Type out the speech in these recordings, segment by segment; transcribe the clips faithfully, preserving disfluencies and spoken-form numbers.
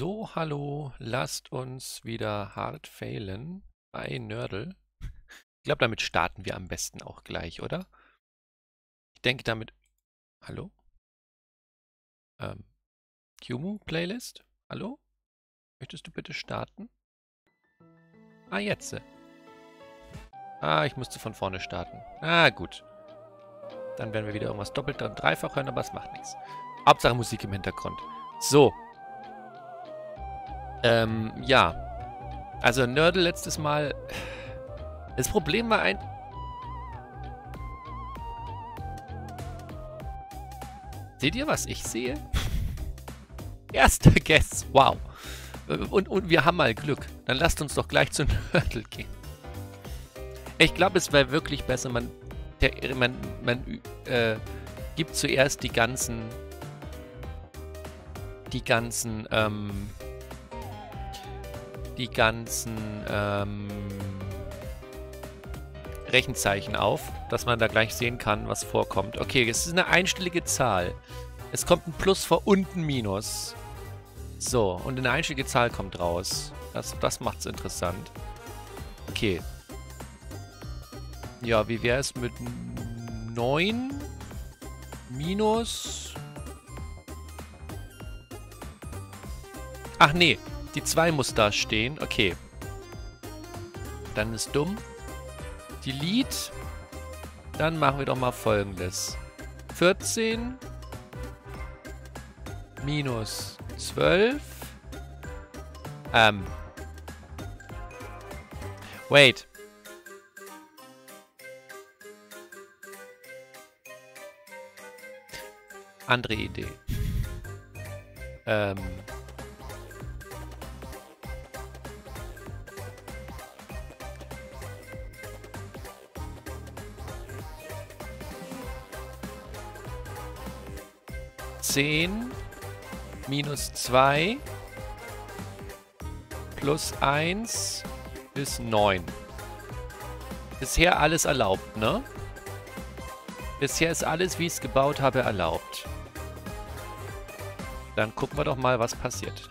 So, hallo, lasst uns wieder hart failen bei Nördel. Ich glaube, damit starten wir am besten auch gleich, oder? Ich denke damit... Hallo? Ähm, Kyumu-Playlist? Hallo? Möchtest du bitte starten? Ah, jetzt. Ah, ich musste von vorne starten. Ah, gut. Dann werden wir wieder irgendwas doppelt und dreifach hören, aber es macht nichts. Hauptsache Musik im Hintergrund. So. Ähm, ja. Also Nördel letztes Mal... Das Problem war ein... Seht ihr, was ich sehe? Erster Guess. Wow. Und, und wir haben mal Glück. Dann lasst uns doch gleich zu Nördel gehen. Ich glaube, es wäre wirklich besser, man, der, man, man äh, gibt zuerst die ganzen... Die ganzen, ähm... Die ganzen, ähm... Rechenzeichen auf, dass man da gleich sehen kann, was vorkommt. Okay, es ist eine einstellige Zahl. Es kommt ein Plus vor und ein Minus. So, und eine einstellige Zahl kommt raus. Das, das macht's interessant. Okay. Ja, wie wäre es mit neun minus... Ach nee, die zwei muss da stehen. Okay. Dann ist dumm. Delete. Dann machen wir doch mal Folgendes. vierzehn minus zwölf. Ähm. Wait. Andere Idee. Ähm. zehn minus zwei plus eins ist neun. Bisher alles erlaubt, ne? Bisher ist alles, wie ich es gebaut habe, erlaubt. Dann gucken wir doch mal, was passiert.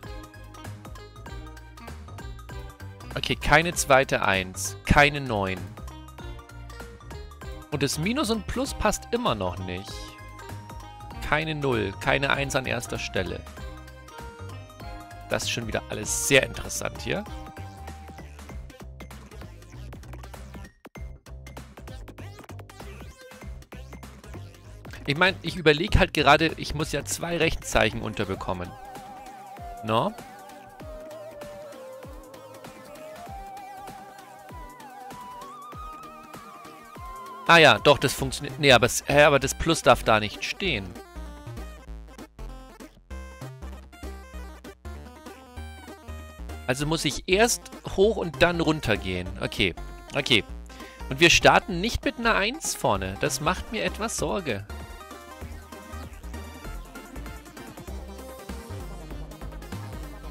Okay, keine zweite eins, keine neun. Und das Minus und Plus passt immer noch nicht. Keine null, keine eins an erster Stelle. Das ist schon wieder alles sehr interessant hier. Ich meine, ich überlege halt gerade, ich muss ja zwei Rechenzeichen unterbekommen. No? Ah ja, doch, das funktioniert. Nee, aber, hä, aber das Plus darf da nicht stehen. Also muss ich erst hoch und dann runter gehen. Okay, okay. Und wir starten nicht mit einer eins vorne. Das macht mir etwas Sorge.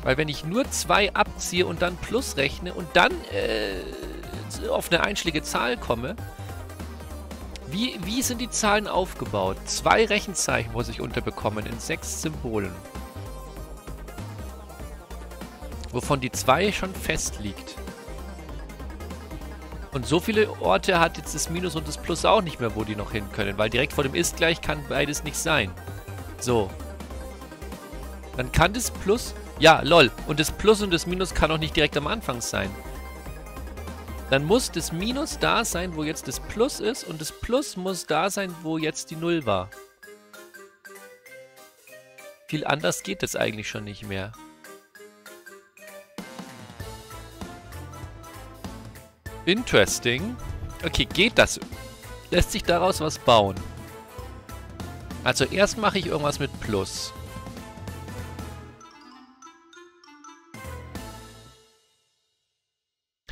Weil wenn ich nur zwei abziehe und dann Plus rechne und dann äh, auf eine einstellige Zahl komme... Wie, wie sind die Zahlen aufgebaut? Zwei Rechenzeichen muss ich unterbekommen in sechs Symbolen. Wovon die zwei schon fest liegt. Und so viele Orte hat jetzt das Minus und das Plus auch nicht mehr, wo die noch hin können, weil direkt vor dem Ist gleich kann beides nicht sein. So. Dann kann das Plus... Ja, lol. Und das Plus und das Minus kann auch nicht direkt am Anfang sein. Dann muss das Minus da sein, wo jetzt das Plus ist, und das Plus muss da sein, wo jetzt die Null war. Viel anders geht das eigentlich schon nicht mehr. Interesting. Okay, geht das? Lässt sich daraus was bauen? Also erst mache ich irgendwas mit Plus.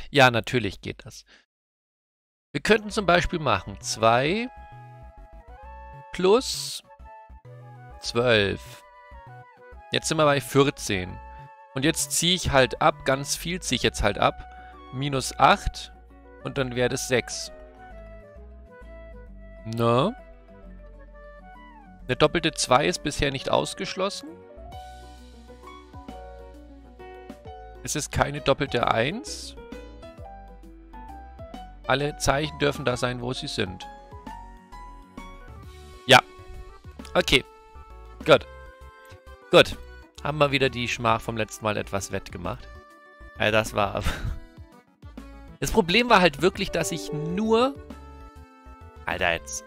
Ja, natürlich geht das. Wir könnten zum Beispiel machen zwei plus zwölf. Jetzt sind wir bei vierzehn. Und jetzt ziehe ich halt ab, ganz viel ziehe ich jetzt halt ab. Minus acht und dann wäre das sechs. Ne? Eine doppelte zwei ist bisher nicht ausgeschlossen. Es ist keine doppelte eins. Alle Zeichen dürfen da sein, wo sie sind. Ja. Okay. Gut. Gut. Haben wir wieder die Schmach vom letzten Mal etwas wettgemacht. Ja, das war... Das Problem war halt wirklich, dass ich nur... Alter, jetzt...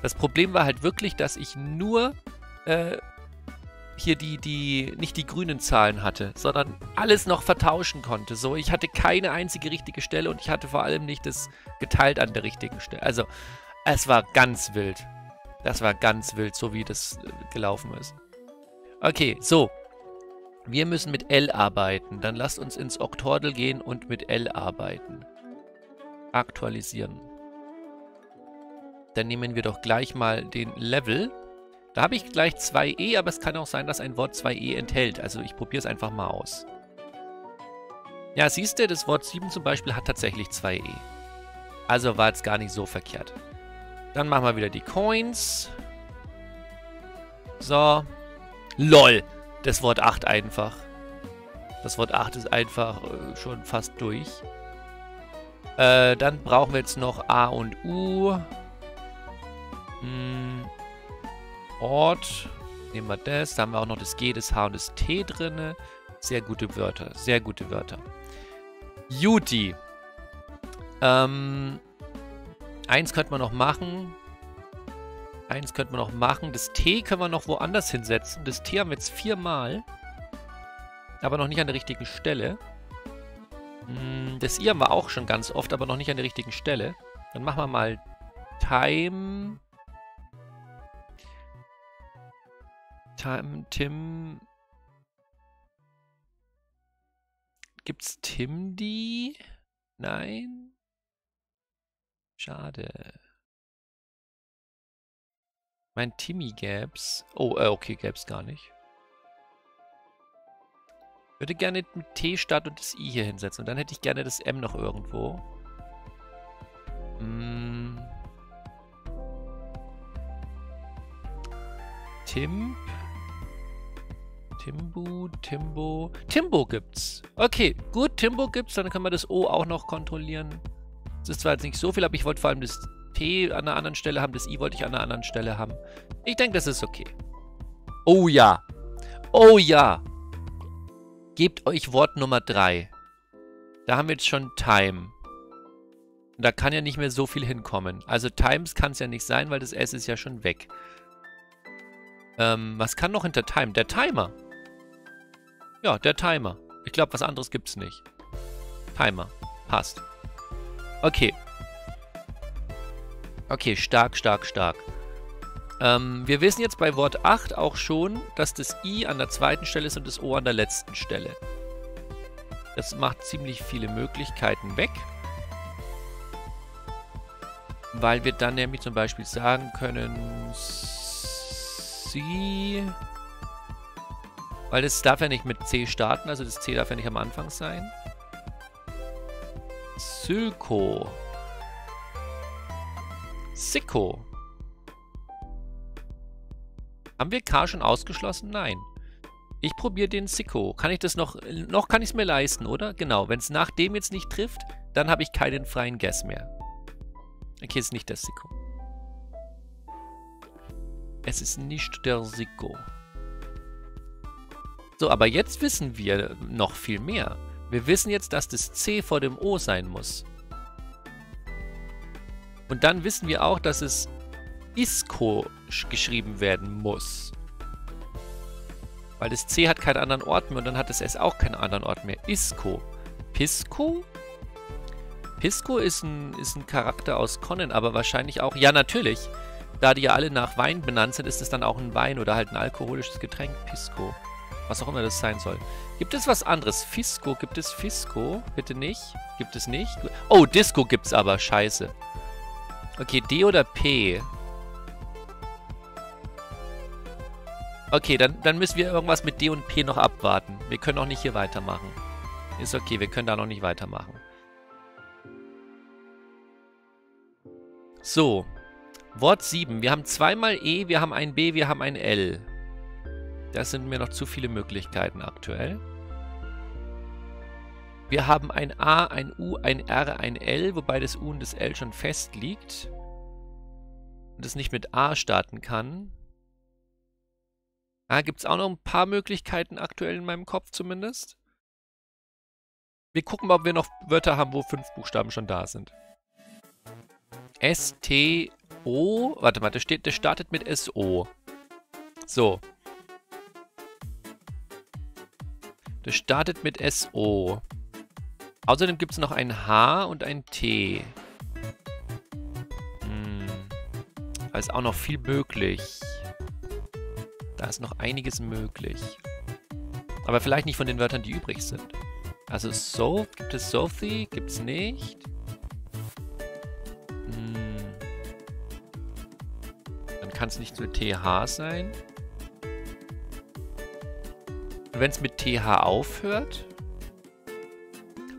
Das Problem war halt wirklich, dass ich nur... Äh, hier die, die, nicht die grünen Zahlen hatte, sondern alles noch vertauschen konnte. So, ich hatte keine einzige richtige Stelle und ich hatte vor allem nicht das geteilt an der richtigen Stelle. Also, es war ganz wild. Das war ganz wild, so wie das gelaufen ist. Okay, so. Wir müssen mit L arbeiten. Dann lasst uns ins Octordle gehen und mit L arbeiten. Aktualisieren. Dann nehmen wir doch gleich mal den Level. Da habe ich gleich zwei E, aber es kann auch sein, dass ein Wort zwei E enthält. Also ich probiere es einfach mal aus. Ja, siehst du, das Wort sieben zum Beispiel hat tatsächlich zwei E. Also war es gar nicht so verkehrt. Dann machen wir wieder die Coins. So. LOL! Das Wort acht einfach. Das Wort acht ist einfach äh, schon fast durch. Äh, dann brauchen wir jetzt noch A und U. Hm... Ort, nehmen wir das, da haben wir auch noch das G, das H und das T drin. Sehr gute Wörter, sehr gute Wörter. Juti. Ähm, eins könnte man noch machen. Eins könnte man noch machen. Das T können wir noch woanders hinsetzen. Das T haben wir jetzt viermal. Aber noch nicht an der richtigen Stelle. Das I haben wir auch schon ganz oft, aber noch nicht an der richtigen Stelle. Dann machen wir mal Time... Tim, Tim. Gibt's Timdi? Nein? Schade. Mein Timmy gäb's. Oh, äh, okay, gäb's gar nicht. Würde gerne mit T statt und das I hier hinsetzen. Und dann hätte ich gerne das M noch irgendwo. Hm. Tim. Timbu, Timbo. Timbo gibt's. Okay, gut, Timbo gibt's. Dann können wir das O auch noch kontrollieren. Das ist zwar jetzt nicht so viel, aber ich wollte vor allem das T an einer anderen Stelle haben. Das I wollte ich an einer anderen Stelle haben. Ich denke, das ist okay. Oh ja. Oh ja. Gebt euch Wort Nummer drei. Da haben wir jetzt schon Time. Und da kann ja nicht mehr so viel hinkommen. Also Times kann es ja nicht sein, weil das S ist ja schon weg. Ähm, was kann noch hinter Time? Der Timer. Ja, der Timer. Ich glaube, was anderes gibt's nicht. Timer. Passt. Okay. Okay, stark, stark, stark. Ähm, wir wissen jetzt bei Wort acht auch schon, dass das I an der zweiten Stelle ist und das O an der letzten Stelle. Das macht ziemlich viele Möglichkeiten weg. Weil wir dann nämlich zum Beispiel sagen können... C. Weil das darf ja nicht mit C starten, also das C darf ja nicht am Anfang sein. Silko. Sicko. Haben wir K schon ausgeschlossen? Nein. Ich probiere den Sicko. Kann ich das noch... Noch kann ich es mir leisten, oder? Genau, wenn es nach dem jetzt nicht trifft, dann habe ich keinen freien Guess mehr. Okay, ist nicht der Sicko. Es ist nicht der Sicko. So, aber jetzt wissen wir noch viel mehr. Wir wissen jetzt, dass das C vor dem O sein muss. Und dann wissen wir auch, dass es Isco geschrieben werden muss. Weil das C hat keinen anderen Ort mehr und dann hat das S auch keinen anderen Ort mehr. Isco. Pisco? Pisco ist ein, ist ein Charakter aus Conan, aber wahrscheinlich auch... Ja, natürlich... Da die ja alle nach Wein benannt sind, ist es dann auch ein Wein oder halt ein alkoholisches Getränk. Pisco. Was auch immer das sein soll. Gibt es was anderes? Fisco? Gibt es Fisco? Bitte nicht. Gibt es nicht. Oh, Disco gibt's aber. Scheiße. Okay, D oder P? Okay, dann, dann müssen wir irgendwas mit D und P noch abwarten. Wir können auch nicht hier weitermachen. Ist okay, wir können da noch nicht weitermachen. So. Wort sieben. Wir haben zweimal E, wir haben ein B, wir haben ein L. Das sind mir noch zu viele Möglichkeiten aktuell. Wir haben ein A, ein U, ein R, ein L, wobei das U und das L schon fest liegt. Und das nicht mit A starten kann. Da gibt es auch noch ein paar Möglichkeiten aktuell in meinem Kopf zumindest. Wir gucken mal, ob wir noch Wörter haben, wo fünf Buchstaben schon da sind. S T O. Warte mal, das, steht, das startet mit S O. So. Das startet mit S O. Außerdem gibt es noch ein H und ein T. Hm. Da ist auch noch viel möglich. Da ist noch einiges möglich. Aber vielleicht nicht von den Wörtern, die übrig sind. Also so, gibt es Sophie? Gibt es nicht? Hm. Dann kann es nicht nur T H sein. Und wenn es mit T H aufhört?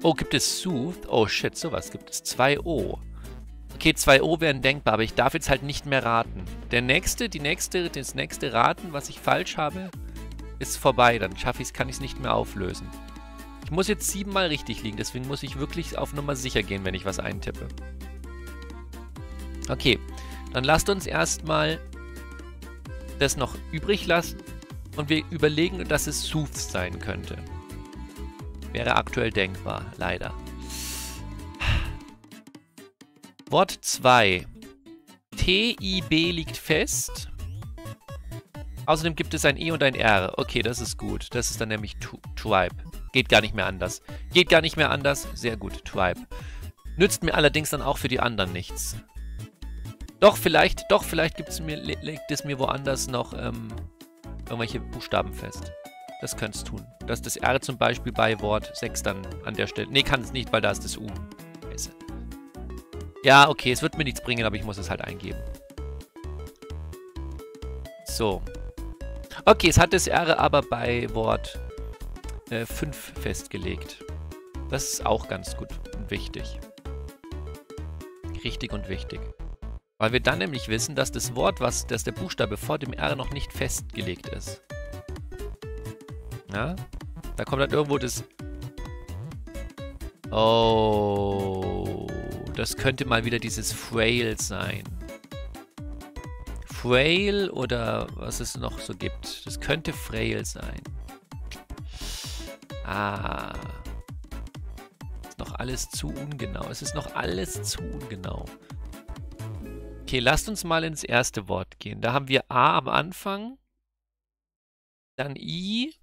Oh, gibt es Sooth? Oh shit, sowas gibt es. zwei O. Okay, zwei O wären denkbar, aber ich darf jetzt halt nicht mehr raten. Der nächste, die nächste, das nächste Raten, was ich falsch habe, ist vorbei. Dann schaffe ich es, kann ich es nicht mehr auflösen. Ich muss jetzt siebenmal richtig liegen, deswegen muss ich wirklich auf Nummer sicher gehen, wenn ich was eintippe. Okay, dann lasst uns erstmal das noch übrig lassen und wir überlegen, dass es Sooth sein könnte. Wäre aktuell denkbar, leider. Wort zwei. T I B liegt fest. Außerdem gibt es ein E und ein R. Okay, das ist gut. Das ist dann nämlich Tribe. Geht gar nicht mehr anders. Geht gar nicht mehr anders. Sehr gut, Tribe. Nützt mir allerdings dann auch für die anderen nichts. Doch, vielleicht, doch, vielleicht gibt's mir, legt es mir woanders noch ähm, irgendwelche Buchstaben fest. Das könnte es tun. Dass das R zum Beispiel bei Wort sechs dann an der Stelle... Nee, kann es nicht, weil da ist das U. Scheiße. Ja, okay, es wird mir nichts bringen, aber ich muss es halt eingeben. So. Okay, es hat das R aber bei Wort fünf festgelegt. Das ist auch ganz gut und wichtig. Richtig und wichtig. Weil wir dann nämlich wissen, dass das Wort, was, dass der Buchstabe vor dem R noch nicht festgelegt ist. Ja? Da kommt dann irgendwo das... Oh... Das könnte mal wieder dieses Frail sein. Frail oder was es noch so gibt. Das könnte Frail sein. Ah. Ist noch alles zu ungenau. Es ist noch alles zu ungenau. Okay, lasst uns mal ins erste Wort gehen. Da haben wir A am Anfang. Dann I.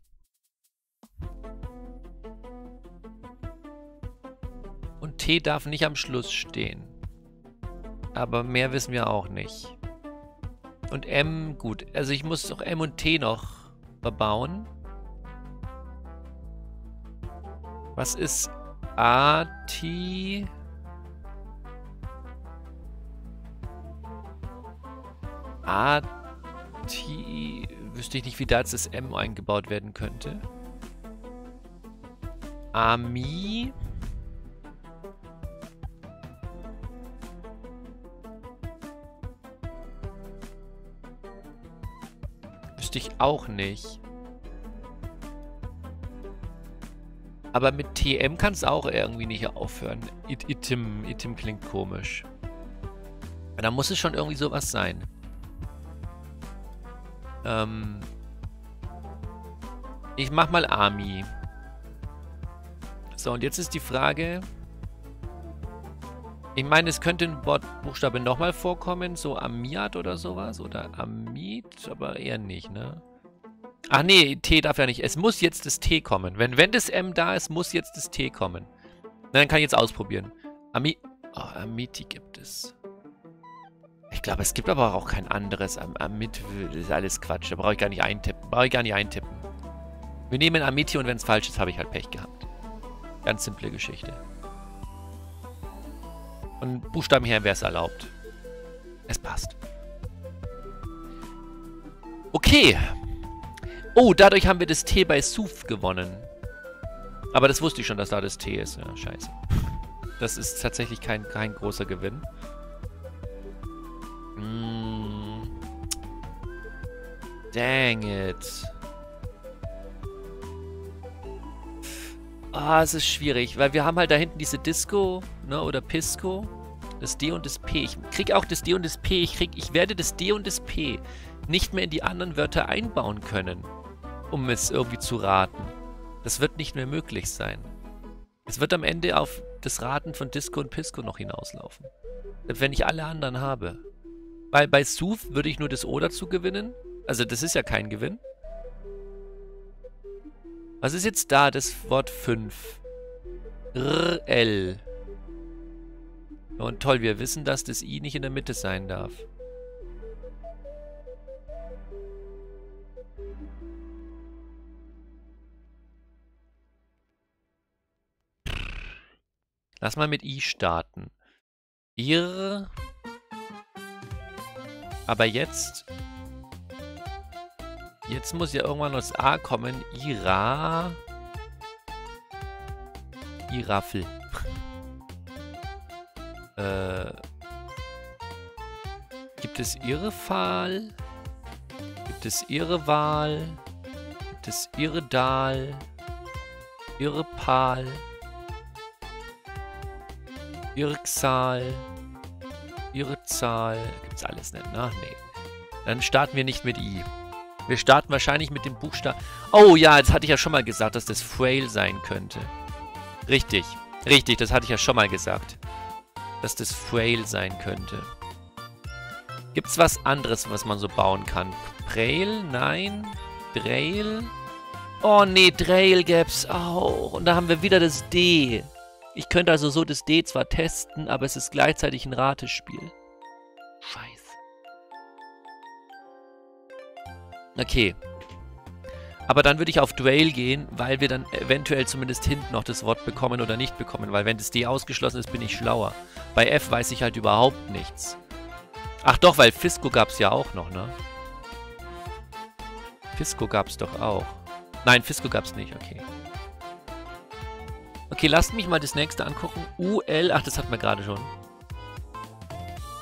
Und T darf nicht am Schluss stehen. Aber mehr wissen wir auch nicht. Und M, gut. Also ich muss doch M und T noch verbauen. Was ist A, T? A, T. Wüsste ich nicht, wie da jetzt das M eingebaut werden könnte. A, Mi. Wüsste ich auch nicht. Aber mit T M kann es auch irgendwie nicht aufhören. It, itim, itim klingt komisch. Da muss es schon irgendwie sowas sein. Ähm ich mach mal Ami. So, und jetzt ist die Frage... Ich meine, es könnte ein Wortbuchstabe nochmal vorkommen. So Amiat oder sowas. Oder Amit, aber eher nicht, ne? Ach nee, T darf ja nicht. Es muss jetzt das T kommen. Wenn, wenn das M da ist, muss jetzt das T kommen. Na, dann kann ich jetzt ausprobieren. Ami... Oh, Amiti gibt es. Ich glaube, es gibt aber auch kein anderes. Am Amit ist alles Quatsch. Da brauche ich gar nicht eintippen. Brauche ich gar nicht eintippen. Wir nehmen Amiti und wenn es falsch ist, habe ich halt Pech gehabt. Ganz simple Geschichte. Und Buchstaben her wäre es erlaubt. Es passt. Okay. Oh, dadurch haben wir das T bei Sooth gewonnen. Aber das wusste ich schon, dass da das T ist. Ja, scheiße. Das ist tatsächlich kein, kein großer Gewinn. Mm. Dang it. Ah, es ist schwierig, weil wir haben halt da hinten diese Disco, ne, oder Pisco. Das D und das P. Ich krieg auch das D und das P. Ich krieg, ich werde das D und das P nicht mehr in die anderen Wörter einbauen können, um es irgendwie zu raten. Das wird nicht mehr möglich sein. Es wird am Ende auf das Raten von Disco und Pisco noch hinauslaufen. Selbst wenn ich alle anderen habe. Weil bei Sooth würde ich nur das O dazu gewinnen. Also das ist ja kein Gewinn. Was ist jetzt da, das Wort fünf? R L. Und toll, wir wissen, dass das I nicht in der Mitte sein darf. Lass mal mit I starten. Ir. Aber jetzt... Jetzt muss ja irgendwann noch das A kommen. Ira. Iraffel. Äh, gibt es ihre Fall? Gibt es ihre Wahl? Gibt es ihre Dahl? Ihre Pal? Ihre Zahl? Ihre Zahl? Gibt's alles nicht? Na, nee. Dann starten wir nicht mit I. Wir starten wahrscheinlich mit dem Buchstaben... Oh ja, jetzt hatte ich ja schon mal gesagt, dass das Frail sein könnte. Richtig. Richtig, das hatte ich ja schon mal gesagt. Dass das Frail sein könnte. Gibt's was anderes, was man so bauen kann? Prail? Nein. Drail? Oh nee, Drail gäb's auch. Und da haben wir wieder das D. Ich könnte also so das D zwar testen, aber es ist gleichzeitig ein Ratespiel. Scheiße. Okay. Aber dann würde ich auf Drail gehen, weil wir dann eventuell zumindest hinten noch das Wort bekommen oder nicht bekommen. Weil wenn das D ausgeschlossen ist, bin ich schlauer. Bei F weiß ich halt überhaupt nichts. Ach doch, weil Fisco gab es ja auch noch, ne? Fisco gab es doch auch. Nein, Fisco gab es nicht, okay. Okay, lasst mich mal das nächste angucken. U L, ach, das hatten wir gerade schon.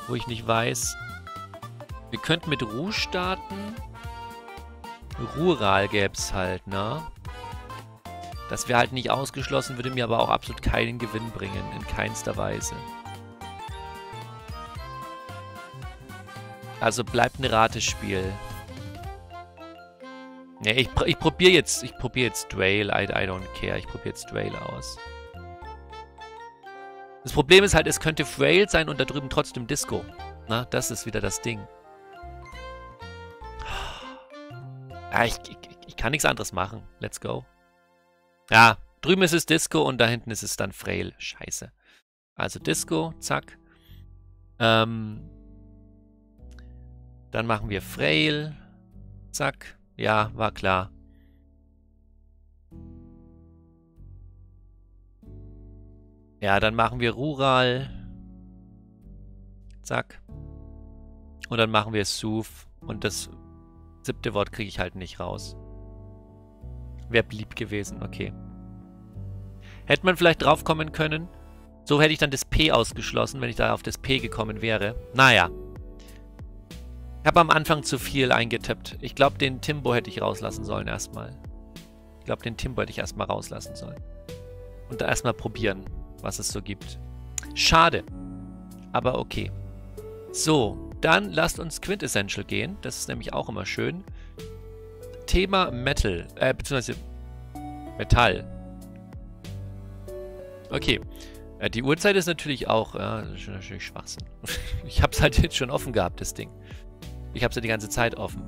Wo ich nicht weiß. Wir könnten mit Ru starten... Rural gäbe es halt, ne? Das wäre halt nicht ausgeschlossen, würde mir aber auch absolut keinen Gewinn bringen, in keinster Weise. Also bleibt ein Ratespiel. Ne, ich, ich probiere jetzt, ich probiere jetzt Drail, I, I don't care, ich probiere jetzt Drail aus. Das Problem ist halt, es könnte Frail sein und da drüben trotzdem Disco. Na, das ist wieder das Ding. Ich, ich, ich kann nichts anderes machen. Let's go. Ja, drüben ist es Disco und da hinten ist es dann Frail. Scheiße. Also Disco, zack. Ähm, dann machen wir Frail. Zack. Ja, war klar. Ja, dann machen wir Rural. Zack. Und dann machen wir Sooth und das... siebte Wort kriege ich halt nicht raus. Wäre blieb gewesen, okay. Hätte man vielleicht drauf kommen können. So hätte ich dann das P ausgeschlossen, wenn ich da auf das P gekommen wäre. Naja. Ich habe am Anfang zu viel eingetippt. Ich glaube, den Timbo hätte ich rauslassen sollen erstmal. Ich glaube, den Timbo hätte ich erstmal rauslassen sollen. Und da erstmal probieren, was es so gibt. Schade. Aber okay. So. Dann lasst uns Quintessential gehen. Das ist nämlich auch immer schön. Thema Metal. Äh, beziehungsweise Metall. Okay. Äh, die Uhrzeit ist natürlich auch... Äh, das ist natürlich Schwachsinn. Ich hab's halt jetzt schon offen gehabt, das Ding. Ich hab's ja die ganze Zeit offen.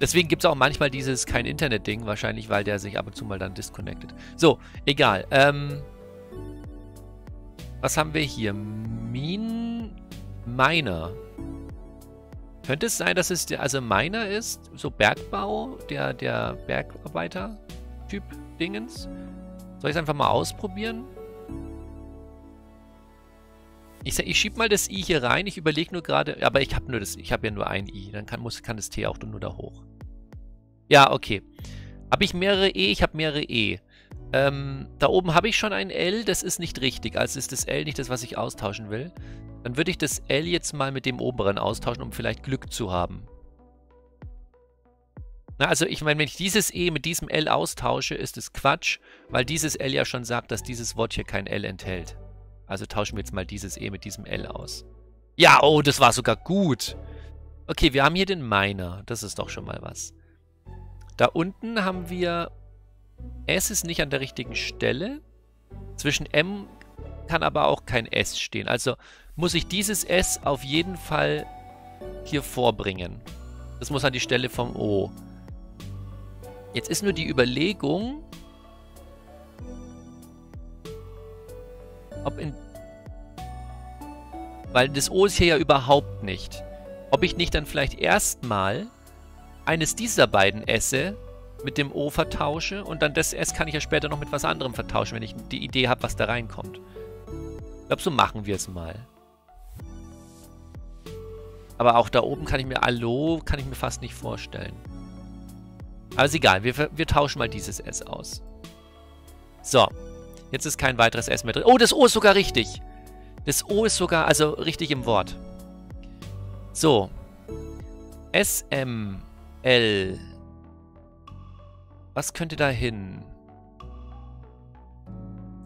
Deswegen gibt's auch manchmal dieses Kein-Internet-Ding. Wahrscheinlich, weil der sich ab und zu mal dann disconnected. So, egal. Ähm, was haben wir hier? Min... Miner. Könnte es sein, dass es der, also Miner ist, so Bergbau, der, der Bergarbeiter-Typ Dingens? Soll ich es einfach mal ausprobieren? Ich, ich schieb mal das I hier rein, ich überlege nur gerade, aber ich habe nur das, ich habe ja nur ein I, dann kann, muss, kann das T auch nur da hoch. Ja, okay. Habe ich mehrere E? Ich habe mehrere E. Ähm, da oben habe ich schon ein L, das ist nicht richtig, also ist das L nicht das, was ich austauschen will. Dann würde ich das L jetzt mal mit dem oberen austauschen, um vielleicht Glück zu haben. Na, also ich meine, wenn ich dieses E mit diesem L austausche, ist es Quatsch, weil dieses L ja schon sagt, dass dieses Wort hier kein L enthält. Also tauschen wir jetzt mal dieses E mit diesem L aus. Ja, oh, das war sogar gut. Okay, wir haben hier den Miner. Das ist doch schon mal was. Da unten haben wir... S ist nicht an der richtigen Stelle. Zwischen M kann aber auch kein S stehen. Also muss ich dieses S auf jeden Fall hier vorbringen. Das muss an die Stelle vom O. Jetzt ist nur die Überlegung, ob in... Weil das O ist hier ja überhaupt nicht. Ob ich nicht dann vielleicht erstmal eines dieser beiden S'e mit dem O vertausche und dann das S kann ich ja später noch mit was anderem vertauschen, wenn ich die Idee habe, was da reinkommt. Ich glaube, so machen wir es mal. Aber auch da oben kann ich mir Hallo, kann ich mir fast nicht vorstellen. Aber ist egal, wir, wir tauschen mal dieses S aus. So, jetzt ist kein weiteres S mehr drin. Oh, das O ist sogar richtig. Das O ist sogar, also richtig im Wort. So. S, M, L. Was könnte da hin?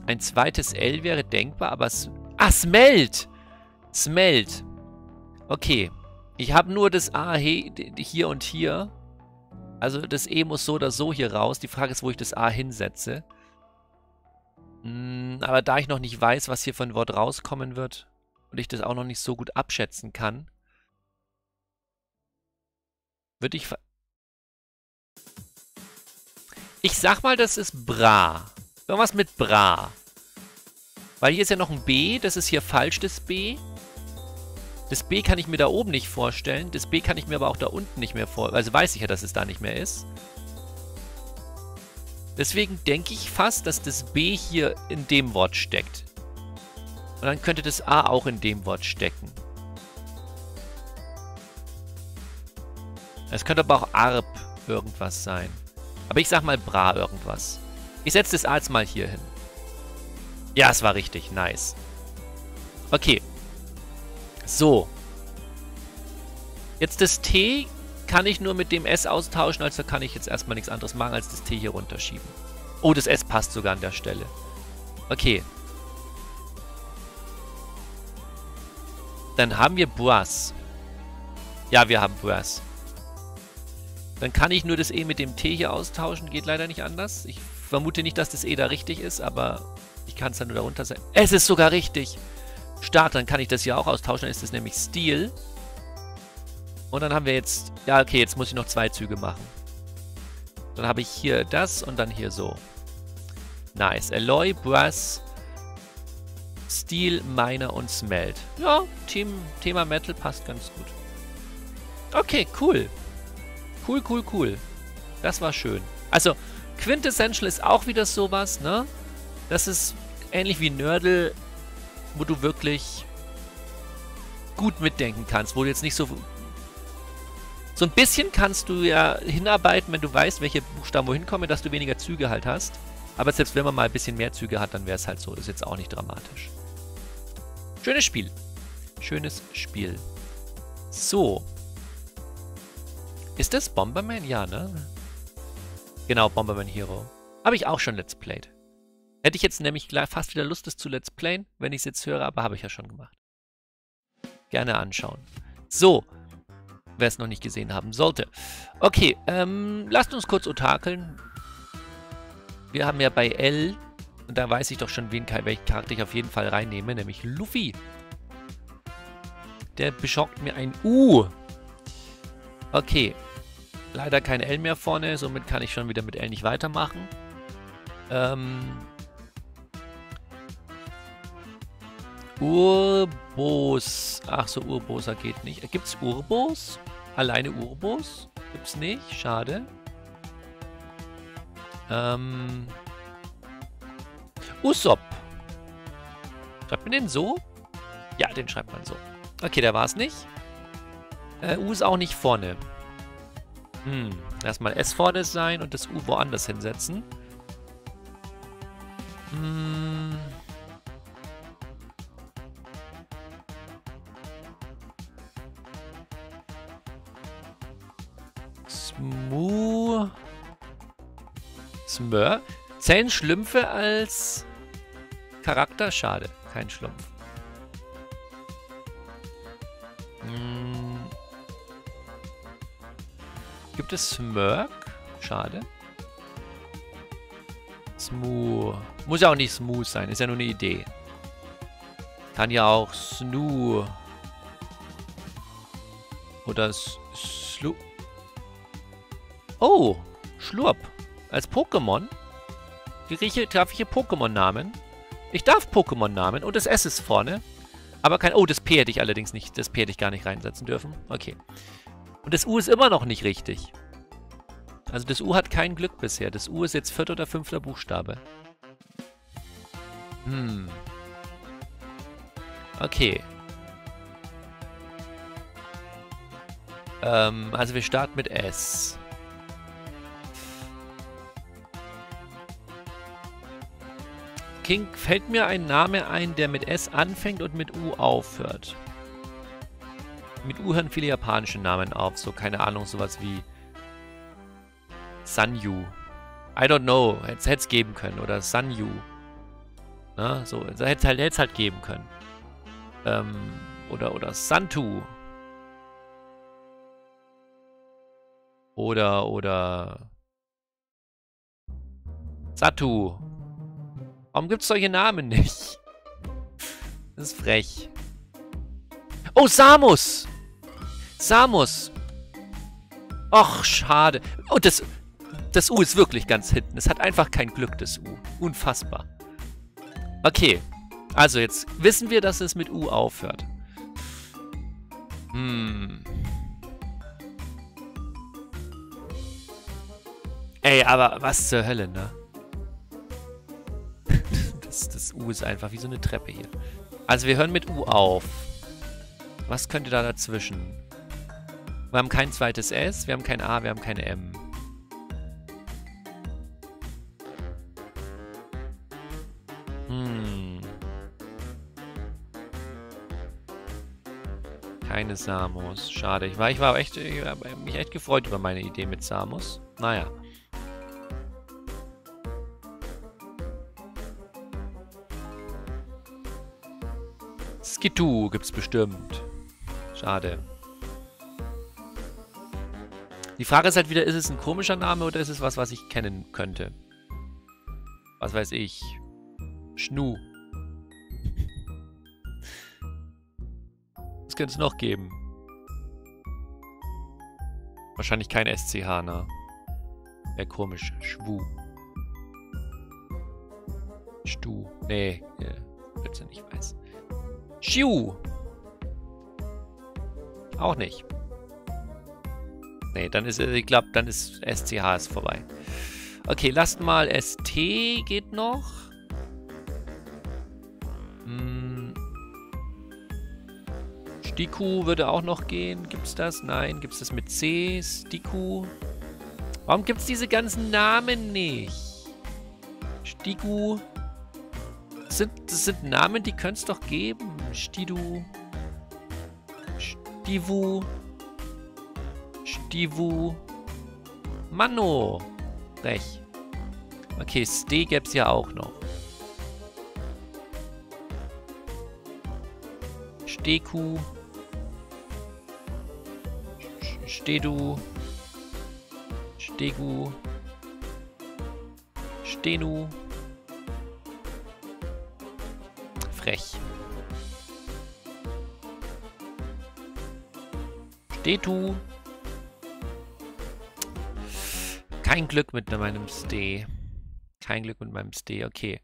Ein zweites L wäre denkbar, aber... Ah, Smelt! Smelt. Okay. Ich habe nur das A hier und hier. Also das E muss so oder so hier raus. Die Frage ist, wo ich das A hinsetze. Aber da ich noch nicht weiß, was hier für ein Wort rauskommen wird und ich das auch noch nicht so gut abschätzen kann, würde ich... Ich sag mal, das ist Bra. Irgendwas mit Bra. Weil hier ist ja noch ein B, das ist hier falsch, das B. Das B kann ich mir da oben nicht vorstellen, das B kann ich mir aber auch da unten nicht mehr vorstellen. Also weiß ich ja, dass es da nicht mehr ist. Deswegen denke ich fast, dass das B hier in dem Wort steckt. Und dann könnte das A auch in dem Wort stecken. Es könnte aber auch Arp irgendwas sein. Aber ich sag mal Bra irgendwas. Ich setze das A jetzt mal hier hin. Ja, es war richtig. Nice. Okay. So. Jetzt das T... Kann ich nur mit dem S austauschen, also kann ich jetzt erstmal nichts anderes machen, als das T hier runterschieben. Oh, das S passt sogar an der Stelle. Okay. Dann haben wir Boas. Ja, wir haben Boas. Dann kann ich nur das E mit dem T hier austauschen, geht leider nicht anders. Ich vermute nicht, dass das E da richtig ist, aber ich kann es dann nur darunter sein. Es ist sogar richtig. Start, dann kann ich das hier auch austauschen, dann ist das nämlich Stil. Und dann haben wir jetzt... Ja, okay, jetzt muss ich noch zwei Züge machen. Dann habe ich hier das und dann hier so. Nice. Alloy, Brass, Steel, Miner und Smelt. Ja, Team, Thema Metal passt ganz gut. Okay, cool. Cool, cool, cool. Das war schön. Also, Quintessential ist auch wieder sowas, ne? Das ist ähnlich wie Nerdle, wo du wirklich gut mitdenken kannst, wo du jetzt nicht so... So ein bisschen kannst du ja hinarbeiten, wenn du weißt, welche Buchstaben wohin kommen, dass du weniger Züge halt hast. Aber selbst wenn man mal ein bisschen mehr Züge hat, dann wäre es halt so. Das ist jetzt auch nicht dramatisch. Schönes Spiel. Schönes Spiel. So. Ist das Bomberman? Ja, ne? Genau, Bomberman Hero. Habe ich auch schon Let's Played. Hätte ich jetzt nämlich fast wieder Lust, das zu Let's Playen, wenn ich es jetzt höre, aber habe ich ja schon gemacht. Gerne anschauen. So. Wer es noch nicht gesehen haben sollte. Okay, ähm, lasst uns kurz otakeln. Wir haben ja bei L, und da weiß ich doch schon, wen, welchen Charakter ich auf jeden Fall reinnehme, nämlich Luffy. Der beschockt mir ein U. Okay, leider kein L mehr vorne, somit kann ich schon wieder mit L nicht weitermachen. Ähm... Urbos. Ach so, Urboser geht nicht. Gibt's Urbos? Alleine Urbos? Gibt's nicht. Schade. Ähm. Usopp. Schreibt man den so? Ja, den schreibt man so. Okay, da war's nicht. Äh, U ist auch nicht vorne. Hm. Erstmal S vorne sein und das U woanders hinsetzen. Hm. Mu Smurf. Zehn Schlümpfe als Charakter? Schade, kein Schlumpf. Hm. Gibt es Smurf? Schade. Smooth. Muss ja auch nicht smooth sein, ist ja nur eine Idee. Kann ja auch Snoo oder Slu. Oh, Schlurp. Als Pokémon? Rieche, darf ich hier Pokémon-Namen? Ich darf Pokémon-Namen und das S ist vorne. Aber kein... Oh, das P hätte ich allerdings nicht... Das P hätte ich gar nicht reinsetzen dürfen. Okay. Und das U ist immer noch nicht richtig. Also das U hat kein Glück bisher. Das U ist jetzt vierter oder fünfter Buchstabe. Hm... Okay. Ähm, also wir starten mit S. King, fällt mir ein Name ein, der mit S anfängt und mit U aufhört. Mit U hören viele japanische Namen auf, so keine Ahnung, sowas wie Sanju. I don't know, hätte es geben können. Oder Sanju. Na, so, hätte es halt geben können. Ähm, oder, oder Santu. Oder, oder... Satu. Warum gibt's solche Namen nicht? Das ist frech. Oh, Samus! Samus! Och, schade. Oh, das... Das U ist wirklich ganz hinten. Es hat einfach kein Glück, das U. Unfassbar. Okay. Also, jetzt wissen wir, dass es mit U aufhört. Hm. Ey, aber was zur Hölle, ne? Das, das U ist einfach wie so eine Treppe hier. Also, wir hören mit U auf. Was könnte da dazwischen? Wir haben kein zweites S, wir haben kein A, wir haben kein M. Keine Samus. Schade. Ich war, ich war echt, ich habe mich echt gefreut über meine Idee mit Samus. Naja. Skidoo gibt's bestimmt. Schade. Die Frage ist halt wieder, ist es ein komischer Name oder ist es was, was ich kennen könnte? Was weiß ich? Schnu. Könnte es noch geben. Wahrscheinlich kein S C H, ne? Wäre komisch. Schwu. Stu. Nee. Wird's ja nicht weiß. Schiu. Auch nicht. Nee, dann ist, ich glaube, dann ist S C H ist vorbei. Okay, lasst mal S T geht noch. Stiku würde auch noch gehen. Gibt's das? Nein. Gibt's das mit C? Stiku. Warum gibt's diese ganzen Namen nicht? Stiku. Das sind, das sind Namen, die könnte es doch geben. Stidu. Stivu. Stivu. Mano. Frech. Okay, Ste gäbe es ja auch noch. Steku. Stedu. Stegu. Stenu. Frech. Stetu. Kein Glück mit meinem Ste. Kein Glück mit meinem Ste, okay.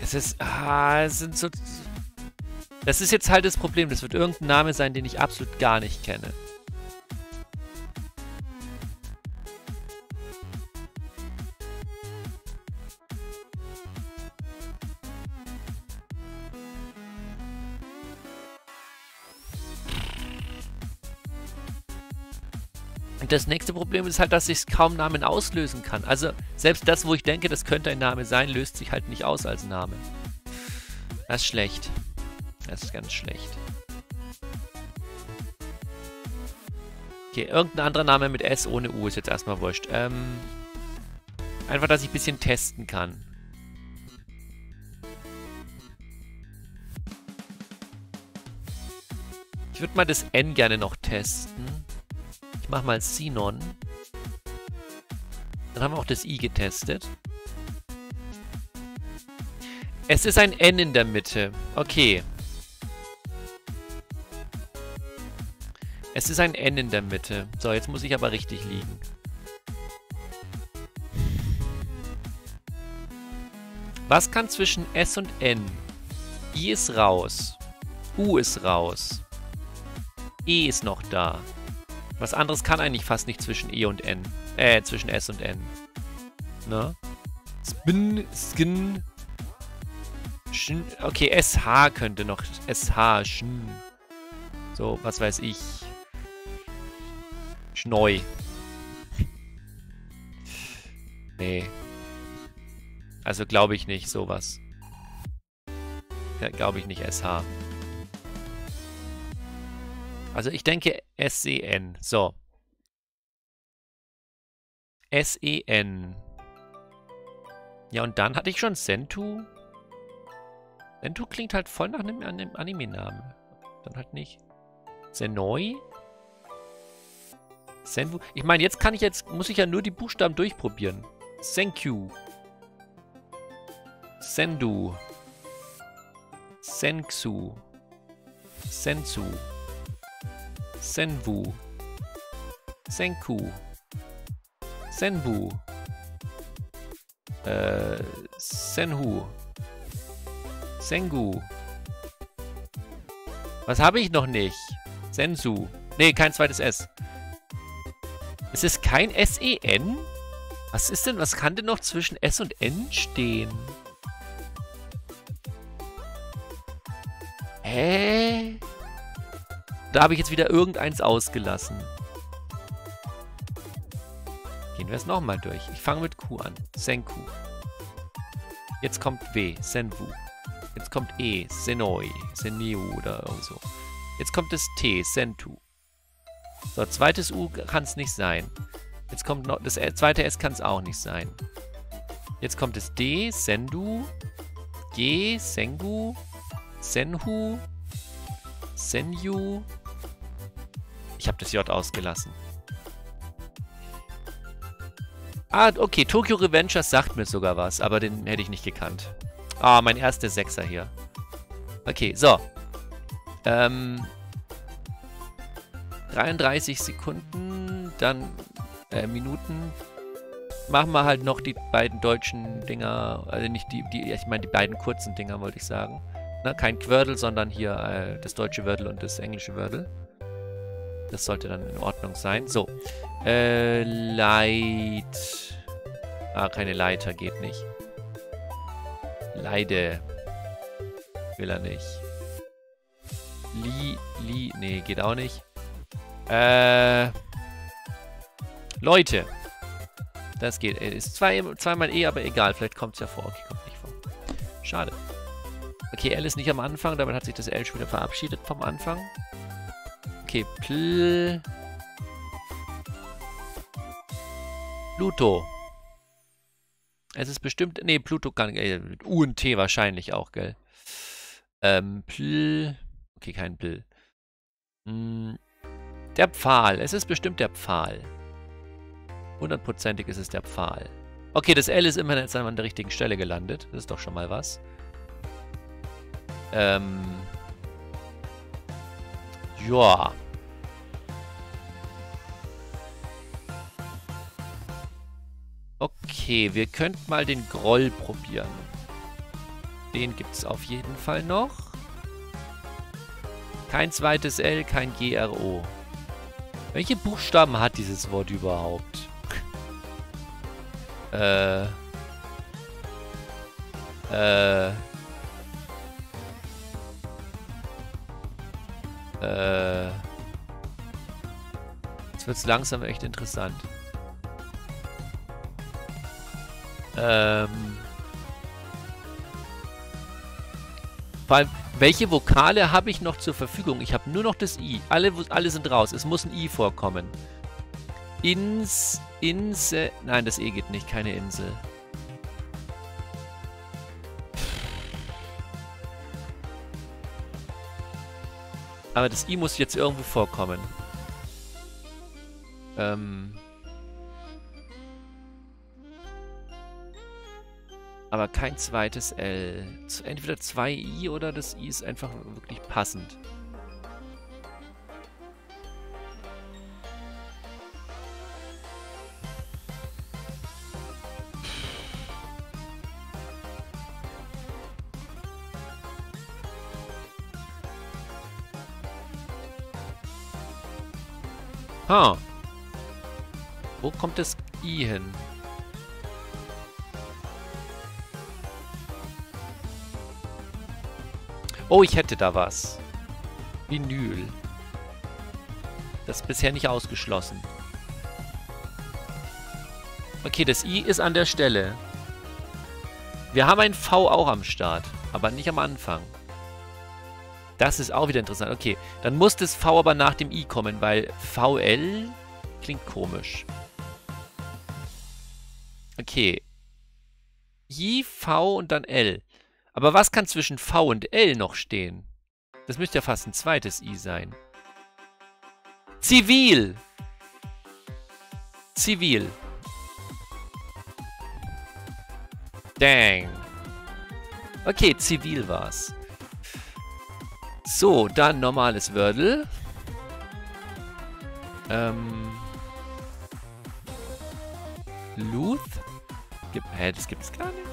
Es ist... Ah, es sind so... Das ist jetzt halt das Problem. Das wird irgendein Name sein, den ich absolut gar nicht kenne. Das nächste Problem ist halt, dass ich es kaum Namen auslösen kann. Also selbst das, wo ich denke, das könnte ein Name sein, löst sich halt nicht aus als Name. Das ist schlecht. Das ist ganz schlecht. Okay, irgendein anderer Name mit S ohne U ist jetzt erstmal wurscht. Ähm, einfach, dass ich ein bisschen testen kann. Ich würde mal das N gerne noch testen. Ich mache mal Sinon. Dann haben wir auch das I getestet. Es ist ein N in der Mitte. Okay. Es ist ein N in der Mitte. So, jetzt muss ich aber richtig liegen. Was kann zwischen S und N? I ist raus. U ist raus. E ist noch da. Was anderes kann eigentlich fast nicht zwischen E und N. Äh, zwischen S und N. Ne? Spin, Skin. Shin. Okay, S H könnte noch. S H, Shin. So, was weiß ich. Schneu. Nee. Also glaube ich nicht, sowas. Ja, glaube ich nicht, S H. Also ich denke S E N. So. S E N. Ja, und dann hatte ich schon Senju. Senju klingt halt voll nach einem, einem Anime-Namen. Dann halt nicht. Senoi? Senju. Ich meine, jetzt kann ich jetzt, muss ich ja nur die Buchstaben durchprobieren. Senku. Sendu. Senxu. Sensu. Senwu. Senku. Senbu. Äh, Senhu. Sengu. Was habe ich noch nicht? Sensu. Nee, kein zweites S. Es ist kein S E N? Was ist denn, was kann denn noch zwischen S und N stehen? Hä? Da habe ich jetzt wieder irgendeins ausgelassen. Gehen wir es nochmal durch. Ich fange mit Q an. Senku. Jetzt kommt W. Senwu. Jetzt kommt E. Senoi. Seneu oder so. Jetzt kommt das T. Sentu. So, zweites U kann es nicht sein. Jetzt kommt noch... Das zweite S kann es auch nicht sein. Jetzt kommt das D. Sendu. G. Sengu. Senhu. Senju. Ich habe das J ausgelassen. Ah, okay. Tokyo Revengers sagt mir sogar was, aber den hätte ich nicht gekannt. Ah, mein erster Sechser hier. Okay, so. Ähm. dreiunddreißig Sekunden, dann äh, Minuten. Machen wir halt noch die beiden deutschen Dinger. Also nicht die, die ich meine die beiden kurzen Dinger, wollte ich sagen. Na, kein Quirtle, sondern hier äh, das deutsche Wörtel und das englische Wörtel. Das sollte dann in Ordnung sein. So. Äh, Leit. Ah, keine Leiter, geht nicht. Leide. Will er nicht. Li, Li, nee, geht auch nicht. Äh. Leute. Das geht. Ist zwei, zweimal E, aber egal. Vielleicht kommt es ja vor. Okay, kommt nicht vor. Schade. Okay, L ist nicht am Anfang. Damit hat sich das L schon wieder verabschiedet vom Anfang. Okay, Pl... Pluto. Es ist bestimmt... Nee, Pluto kann... Äh, U und T wahrscheinlich auch, gell? Ähm, Pl... Okay, kein Pl. Hm, der Pfahl. Es ist bestimmt der Pfahl. Hundertprozentig ist es der Pfahl. Okay, das L ist immerhin jetzt an der richtigen Stelle gelandet. Das ist doch schon mal was. Ähm... Ja. Okay, wir könnten mal den Groll probieren. Den gibt's auf jeden Fall noch. Kein zweites L, kein G R O. Welche Buchstaben hat dieses Wort überhaupt? äh... Äh... Äh, Jetzt wird es langsam echt interessant. Ähm. Vor allem, welche Vokale habe ich noch zur Verfügung? Ich habe nur noch das I. Alle, alle sind raus. Es muss ein I vorkommen. Ins... Insel... Nein, das E geht nicht. Keine Insel. Aber das I muss jetzt irgendwo vorkommen. Ähm... Aber kein zweites L. Entweder zwei I oder das I ist einfach wirklich passend. Ha! Wo kommt das I hin? Oh, ich hätte da was. Vinyl. Das ist bisher nicht ausgeschlossen. Okay, das I ist an der Stelle. Wir haben ein V auch am Start, aber nicht am Anfang. Das ist auch wieder interessant. Okay, dann muss das V aber nach dem I kommen, weil V L klingt komisch. Okay. I, V und dann L. Aber was kann zwischen V und L noch stehen? Das müsste ja fast ein zweites I sein. Zivil! Zivil. Dang. Okay, zivil war's. So, dann normales Wordle. Ähm. Luth? Hä, das gibt's gar nicht.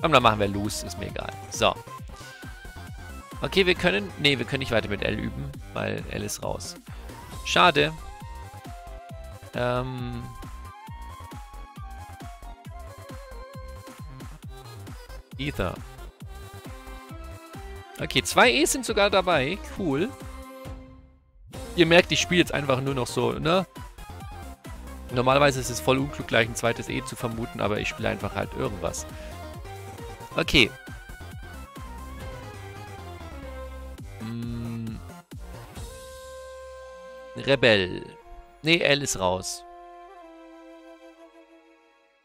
Und dann machen wir Loose, ist mir egal. So. Okay, wir können... Ne, wir können nicht weiter mit L üben, weil L ist raus. Schade. Ähm... Ether. Okay, zwei E's sind sogar dabei. Cool. Ihr merkt, ich spiele jetzt einfach nur noch so, ne? Normalerweise ist es voll unklug, gleich ein zweites E zu vermuten, aber ich spiele einfach halt irgendwas. Okay. Hm. Rebell. Ne, L ist raus.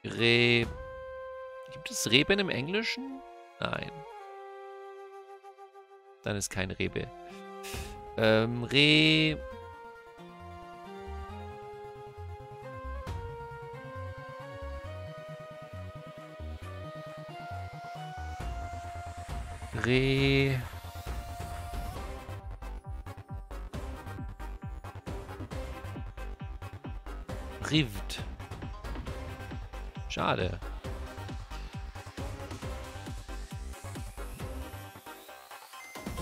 Re... Gibt es Reben im Englischen? Nein. Dann ist kein Rebe. Ähm, Re... Re... Rivd. Schade.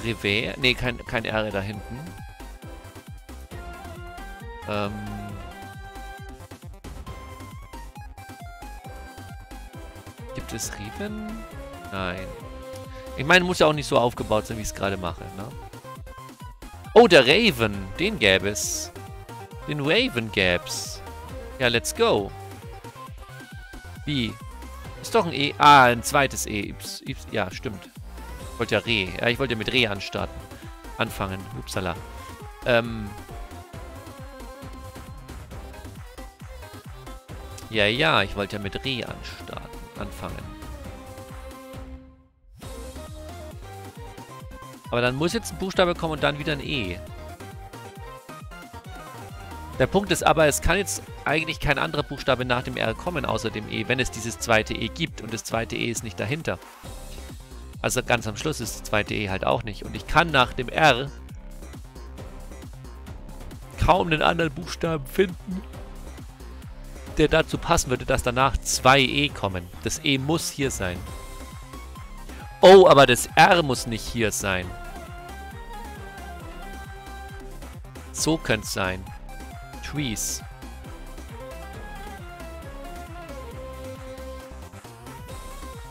Rever? Ne, kein, kein R da hinten. Ähm... Gibt es Riven? Nein. Ich meine, muss ja auch nicht so aufgebaut sein, wie ich es gerade mache, ne? Oh, der Raven. Den gäbe es. Den Raven gäb's. Ja, let's go. Wie? Ist doch ein E. Ah, ein zweites E. Ips, Ips, ja, stimmt. Ich wollte ja Re. Ja, ich wollte mit Re anstarten. Anfangen. Upsala. Ähm. Ja, ja, ich wollte ja mit Re anstarten. Anfangen. Aber dann muss jetzt ein Buchstabe kommen und dann wieder ein E. Der Punkt ist aber, es kann jetzt eigentlich kein anderer Buchstabe nach dem R kommen, außer dem E, wenn es dieses zweite E gibt. Und das zweite E ist nicht dahinter. Also ganz am Schluss ist das zweite E halt auch nicht. Und ich kann nach dem R kaum einen anderen Buchstaben finden, der dazu passen würde, dass danach zwei E kommen. Das E muss hier sein. Oh, aber das R muss nicht hier sein. So könnte es sein. Trees.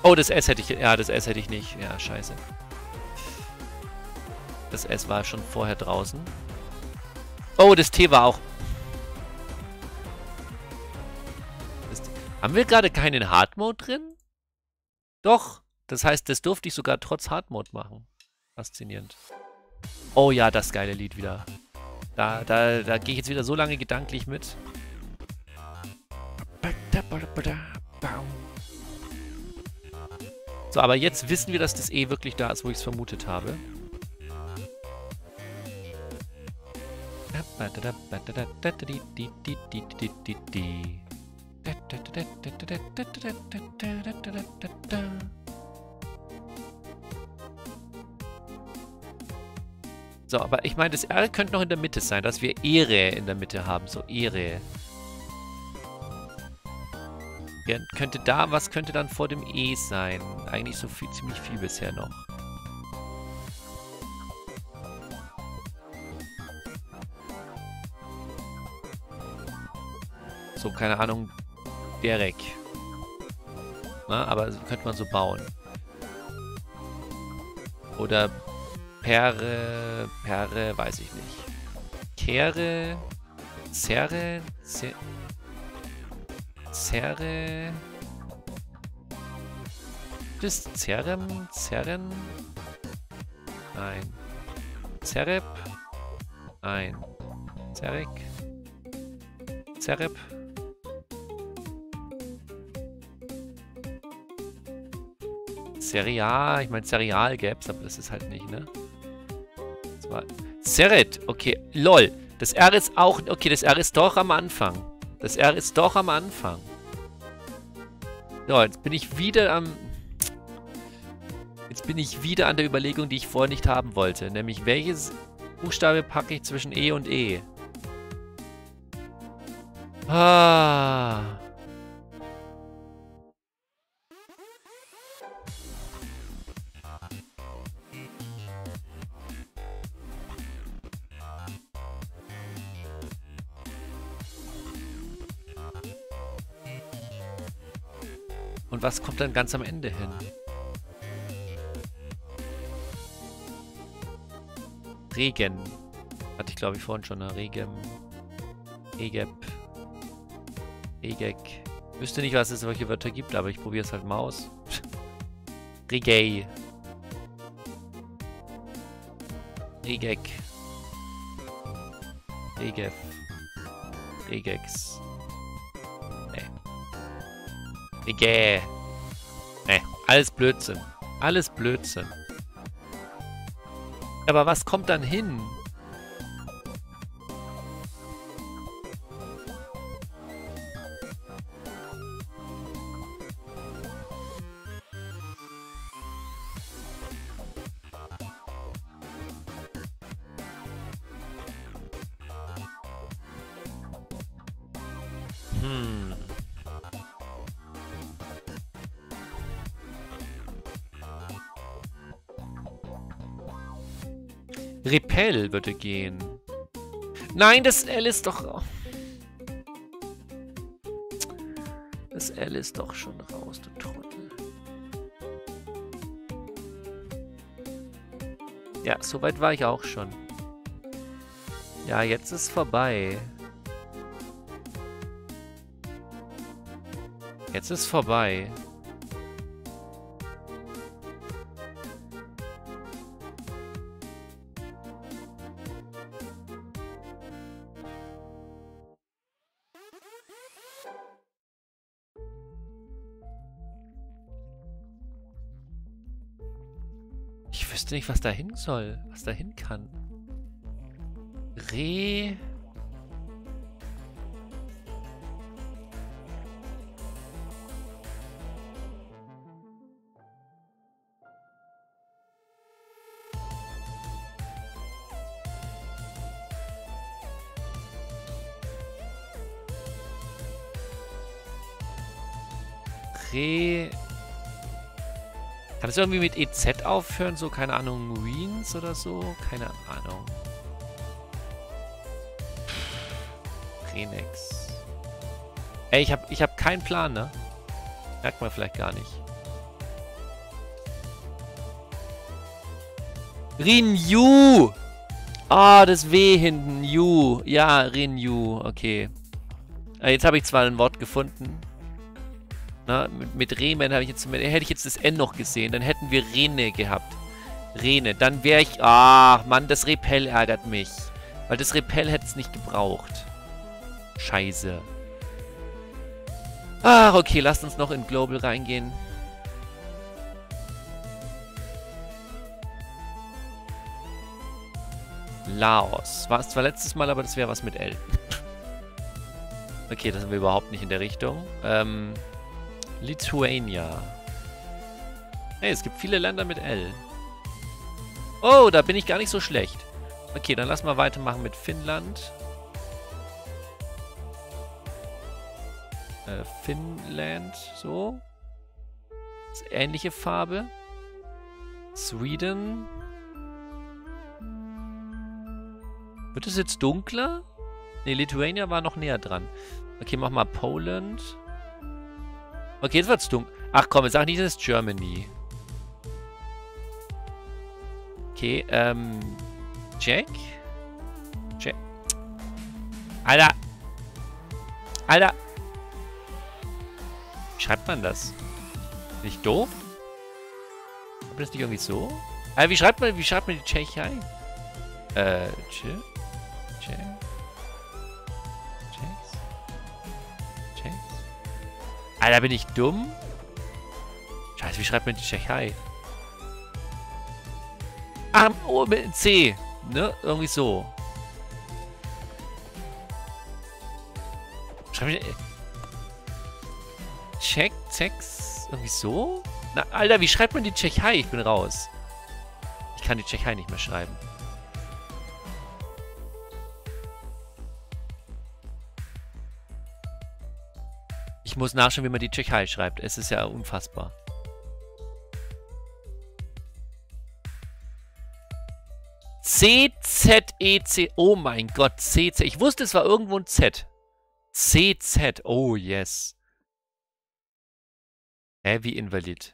Oh, das S hätte ich... Ja, das S hätte ich nicht. Ja, scheiße. Das S war schon vorher draußen. Oh, das T war auch... Das... Haben wir gerade keinen Hard Mode drin? Doch. Das heißt, das durfte ich sogar trotz Hard Mode machen. Faszinierend. Oh ja, das geile Lied wieder. Da, da, da gehe ich jetzt wieder so lange gedanklich mit. So, aber jetzt wissen wir, dass das E wirklich da ist, wo ich es vermutet habe. So, aber ich meine, das R könnte noch in der Mitte sein, dass wir Ehre in der Mitte haben. So, Ehre. Ja, könnte da, was könnte dann vor dem E sein? Eigentlich so viel, ziemlich viel bisher noch. So, keine Ahnung, Derek. Na, aber könnte man so bauen. Oder Perre, Perre, weiß ich nicht. Kere, Serre, Serre. Zerre. Das Zerrem, Zerren. Nein. Zerrep. Nein. Zerrek. Zerrep. Cereal. Ich meine, Cereal gäbe es, aber das ist halt nicht, ne? Zerret. Okay, lol. Das R ist auch. Okay, das R ist doch am Anfang. Das R ist doch am Anfang. So, jetzt bin ich wieder am... Jetzt bin ich wieder an der Überlegung, die ich vorher nicht haben wollte. Nämlich, welches Buchstabe packe ich zwischen E und E? Ah. Und was kommt dann ganz am Ende hin? Regen. Hatte ich glaube ich vorhin schon. Ne? Regen. Egep. Egek. Ich wüsste nicht, was es solche Wörter gibt, aber ich probiere es halt mal aus. Regei. Regek. Regef. Regex. Egal. Nee, alles Blödsinn. Alles Blödsinn. Aber was kommt dann hin? Repel würde gehen. Nein, das L ist doch... Das L ist doch schon raus, du Trottel. Ja, so weit war ich auch schon. Ja, jetzt ist vorbei. Jetzt ist vorbei. Nicht, was dahin soll, was dahin kann. Re. Re. Kann das irgendwie mit E Z aufhören? So, keine Ahnung, Ruins oder so? Keine Ahnung. Renex. Ey, ich hab, ich hab keinen Plan, ne? Merkt man vielleicht gar nicht. Renew! Ah, oh, das W hinten. Yu. Ja, Renju. Okay. Jetzt habe ich zwar ein Wort gefunden. Na, mit, mit Remen habe ich jetzt. Mit, hätte ich jetzt das N noch gesehen, dann hätten wir Rene gehabt. Rene. Dann wäre ich. Ah, Mann, das Repel ärgert mich. Weil das Repel hätte es nicht gebraucht. Scheiße. Ach, okay, lasst uns noch in Globle reingehen. Laos. War es zwar letztes Mal, aber das wäre was mit L. Okay, das sind wir überhaupt nicht in der Richtung. Ähm, Lithuania. Hey, es gibt viele Länder mit L. Oh, da bin ich gar nicht so schlecht. Okay, dann lass mal weitermachen mit Finnland. Äh, Finnland, so. Das ist ähnliche Farbe. Sweden. Wird es jetzt dunkler? Ne, Lithuania war noch näher dran. Okay, mach mal Poland. Okay, jetzt wird's dunkel. Ach komm, jetzt sag nicht, das ist Germany. Okay, ähm... Jack? Jack. Alter! Alter! Wie schreibt man das? Nicht doof? Schreibt man das nicht irgendwie so? Alter, wie schreibt man, wie schreibt man die Tschechei? Äh, Tschech? Tschech? Tschechs? Tschechs? Alter, bin ich dumm? Scheiße, wie schreibt man die Tschechei? Ah, oh, mit C. Ne? Irgendwie so. Schreibe ich... Check, Checks? Irgendwie so? Na, Alter, wie schreibt man die Tschechei? Ich bin raus. Ich kann die Tschechei nicht mehr schreiben. Ich muss nachschauen, wie man die Tschechei schreibt. Es ist ja unfassbar. C Z E C. Oh mein Gott, C Z. Ich wusste, es war irgendwo ein Z. C Z. Oh, yes. Hä, wie invalid.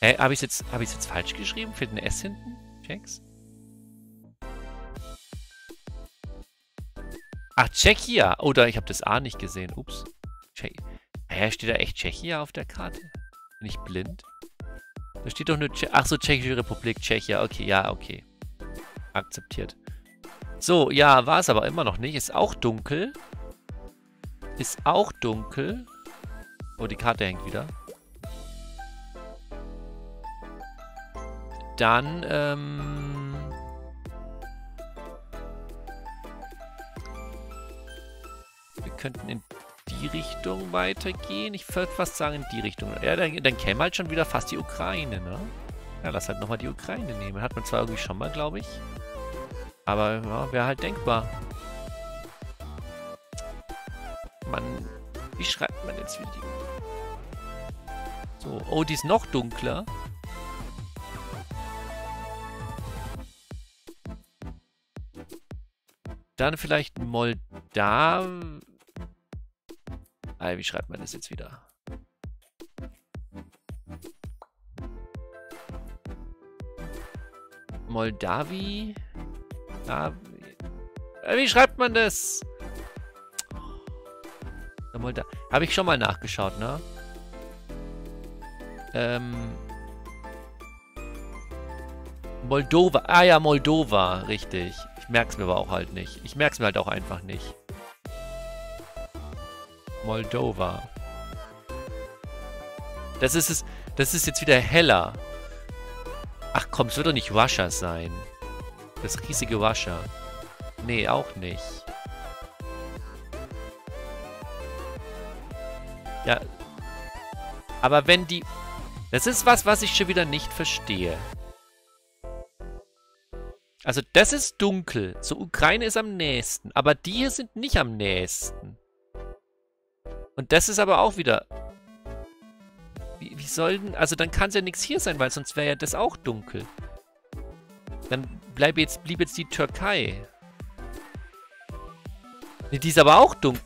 Hä, habe ich es jetzt, hab ich's jetzt falsch geschrieben? Fehlt ein S hinten? Checks. Ach, Tschechia. Oder ich habe das A nicht gesehen. Ups. Tschechia. Hä, steht da echt Tschechia auf der Karte? Bin ich blind? Da steht doch nur... Tsche Ach so, Tschechische Republik, Tschechia. Okay, ja, okay. Akzeptiert. So, ja, war es aber immer noch nicht. Ist auch dunkel. Ist auch dunkel. Oh, die Karte hängt wieder. Dann, ähm... wir könnten in... die Richtung weitergehen. Ich würde fast sagen, in die Richtung. Ja, dann, dann käme halt schon wieder fast die Ukraine, ne? Ja, lass halt nochmal die Ukraine nehmen. Hat man zwar irgendwie schon mal, glaube ich. Aber ja, wäre halt denkbar. Man, wie schreibt man jetzt wieder die? So, oh, die ist noch dunkler. Dann vielleicht Moldaw... Wie schreibt man das jetzt wieder? Moldawi? Ah, wie schreibt man das? Molda- Habe ich schon mal nachgeschaut, ne? Ähm. Moldova. Ah ja, Moldova. Richtig. Ich merke es mir aber auch halt nicht. Ich merke es mir halt auch einfach nicht. Moldova. Das ist es. Das ist jetzt wieder heller. Ach komm, es wird doch nicht Russia sein. Das riesige Russia. Nee, auch nicht. Ja. Aber wenn die... Das ist was, was ich schon wieder nicht verstehe. Also das ist dunkel. So, Ukraine ist am nächsten. Aber die hier sind nicht am nächsten. Und das ist aber auch wieder... Wie, wie soll denn... Also dann kann es ja nichts hier sein, weil sonst wäre ja das auch dunkel. Dann bleib jetzt, blieb jetzt die Türkei. Nee, die ist aber auch dunkel.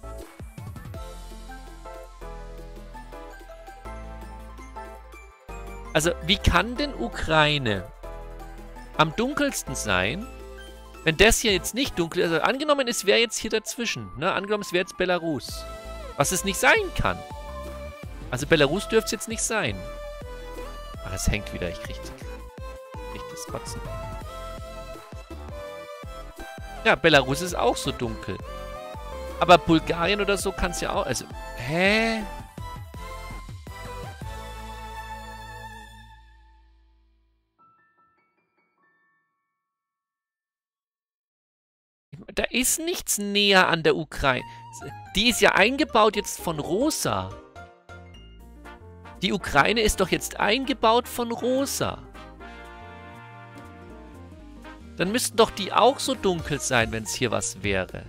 Also wie kann denn Ukraine am dunkelsten sein, wenn das hier jetzt nicht dunkel ist. Also angenommen, es wäre jetzt hier dazwischen. Ne? Angenommen, es wäre jetzt Belarus. Was es nicht sein kann. Also Belarus dürfte es jetzt nicht sein. Ah, es hängt wieder. Ich kriege das Kotzen. Ja, Belarus ist auch so dunkel. Aber Bulgarien oder so kann es ja auch... Also, hä? Da ist nichts näher an der Ukraine. Die ist ja eingebaut jetzt von Rosa. Die Ukraine ist doch jetzt eingebaut von Rosa. Dann müssten doch die auch so dunkel sein, wenn es hier was wäre.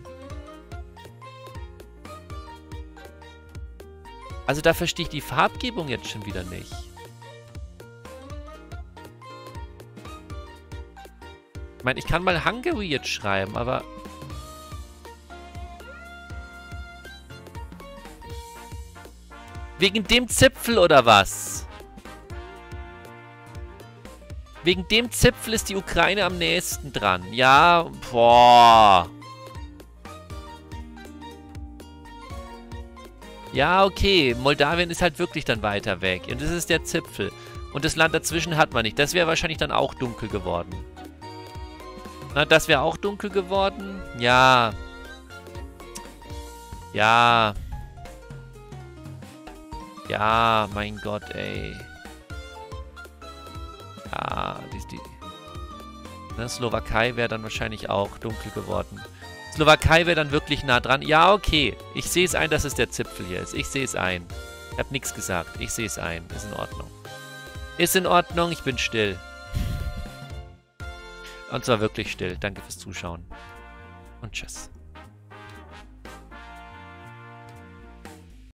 Also da verstehe ich die Farbgebung jetzt schon wieder nicht. Ich meine, ich kann mal Hungary jetzt schreiben, aber... Wegen dem Zipfel oder was? Wegen dem Zipfel ist die Ukraine am nächsten dran. Ja, boah. Ja, okay. Moldawien ist halt wirklich dann weiter weg. Und das ist der Zipfel. Und das Land dazwischen hat man nicht. Das wäre wahrscheinlich dann auch dunkel geworden. Na, das wäre auch dunkel geworden? Ja. Ja. Ja, mein Gott, ey. Ja, die, die, ne, Slowakei wäre dann wahrscheinlich auch dunkel geworden. Slowakei wäre dann wirklich nah dran. Ja, okay. Ich sehe es ein, dass es der Zipfel hier ist. Ich sehe es ein. Ich habe nichts gesagt. Ich sehe es ein. Ist in Ordnung. Ist in Ordnung. Ich bin still. Und zwar wirklich still. Danke fürs Zuschauen. Und tschüss.